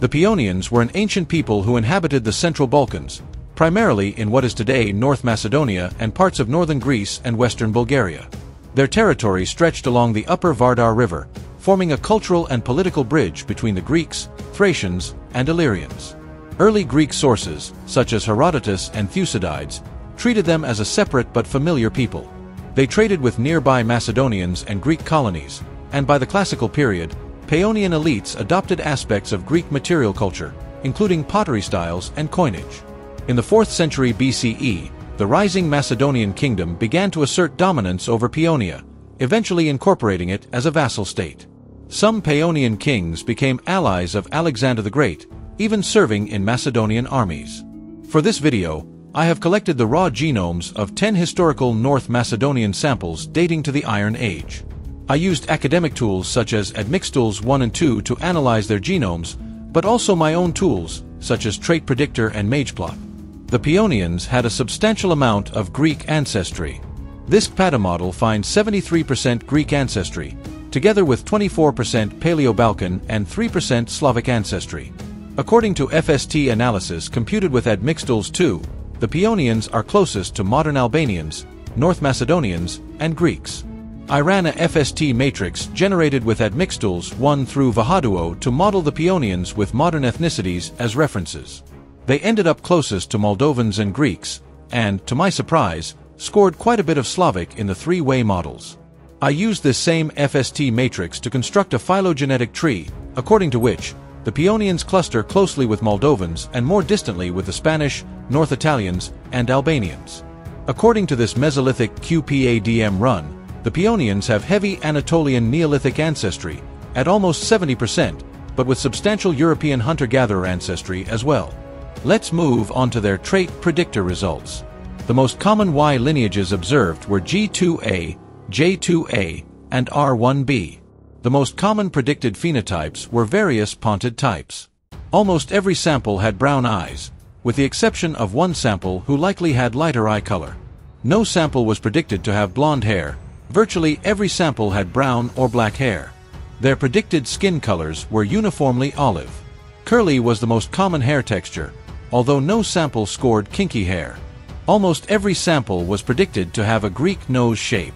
The Paeonians were an ancient people who inhabited the Central Balkans, primarily in what is today North Macedonia and parts of northern Greece and western Bulgaria. Their territory stretched along the upper Vardar River, forming a cultural and political bridge between the Greeks, Thracians, and Illyrians. Early Greek sources, such as Herodotus and Thucydides, treated them as a separate but familiar people. They traded with nearby Macedonians and Greek colonies, and by the classical period, Paeonian elites adopted aspects of Greek material culture, including pottery styles and coinage. In the 4th century BCE, the rising Macedonian kingdom began to assert dominance over Paeonia, eventually incorporating it as a vassal state. Some Paeonian kings became allies of Alexander the Great, even serving in Macedonian armies. For this video, I have collected the raw genomes of 10 historical North Macedonian samples dating to the Iron Age. I used academic tools such as Admixtools 1 and 2 to analyze their genomes, but also my own tools, such as Trait Predictor and Mageplot. The Paeonians had a substantial amount of Greek ancestry. This PATA model finds 73% Greek ancestry, together with 24% Paleo-Balkan and 3% Slavic ancestry. According to FST analysis computed with Admixtools 2, the Paeonians are closest to modern Albanians, North Macedonians, and Greeks. I ran a FST matrix generated with Admixtools 1 through Vahaduo to model the Paeonians with modern ethnicities as references. They ended up closest to Moldovans and Greeks, and, to my surprise, scored quite a bit of Slavic in the three-way models. I used this same FST matrix to construct a phylogenetic tree, according to which the Paeonians cluster closely with Moldovans and more distantly with the Spanish, North Italians, and Albanians. According to this Mesolithic QPADM run, the Paeonians have heavy Anatolian Neolithic ancestry, at almost 70%, but with substantial European hunter-gatherer ancestry as well. Let's move on to their trait predictor results. The most common Y lineages observed were G2A, J2A, and R1B. The most common predicted phenotypes were various ponted types. Almost every sample had brown eyes, with the exception of one sample who likely had lighter eye color. No sample was predicted to have blonde hair. Virtually every sample had brown or black hair. Their predicted skin colors were uniformly olive. Curly was the most common hair texture, although no sample scored kinky hair. Almost every sample was predicted to have a Greek nose shape.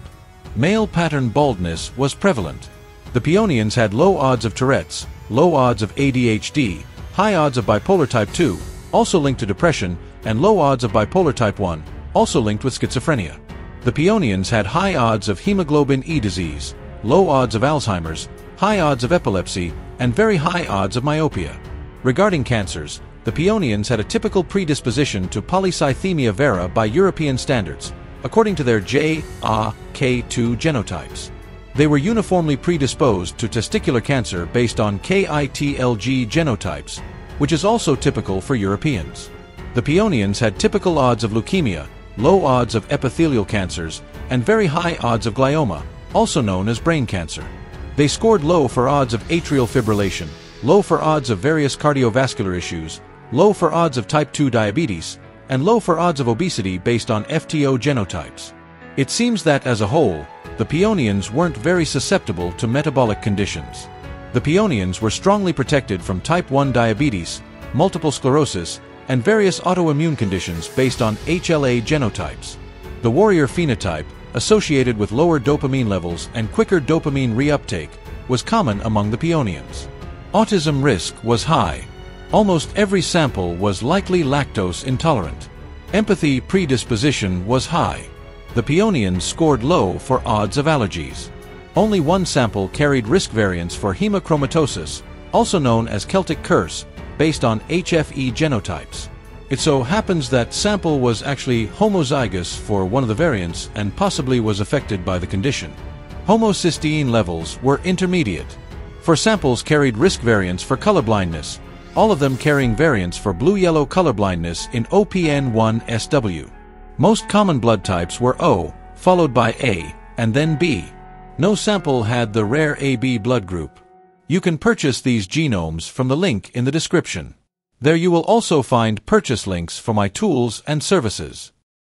Male pattern baldness was prevalent. The Paeonians had low odds of Tourette's, low odds of ADHD, high odds of bipolar type 2, also linked to depression, and low odds of bipolar type 1, also linked with schizophrenia. The Paeonians had high odds of hemoglobin E disease, low odds of Alzheimer's, high odds of epilepsy, and very high odds of myopia. Regarding cancers, the Paeonians had a typical predisposition to polycythemia vera by European standards, according to their JAK2 genotypes. They were uniformly predisposed to testicular cancer based on KITLG genotypes, which is also typical for Europeans. The Paeonians had typical odds of leukemia, low odds of epithelial cancers, and very high odds of glioma, also known as brain cancer. They scored low for odds of atrial fibrillation, low for odds of various cardiovascular issues, low for odds of type 2 diabetes, and low for odds of obesity based on FTO genotypes. It seems that as a whole, the Paeonians weren't very susceptible to metabolic conditions. The Paeonians were strongly protected from type 1 diabetes, multiple sclerosis, and various autoimmune conditions based on HLA genotypes. The warrior phenotype, associated with lower dopamine levels and quicker dopamine reuptake, was common among the Paeonians. Autism risk was high. Almost every sample was likely lactose intolerant. Empathy predisposition was high. The Paeonians scored low for odds of allergies. Only one sample carried risk variants for hemochromatosis, also known as Celtic curse, based on HFE genotypes. It so happens that sample was actually homozygous for one of the variants and possibly was affected by the condition. Homocysteine levels were intermediate. For samples carried risk variants for colorblindness, all of them carrying variants for blue-yellow colorblindness in OPN1SW. Most common blood types were O, followed by A, and then B. No sample had the rare AB blood group. You can purchase these genomes from the link in the description. There you will also find purchase links for my tools and services.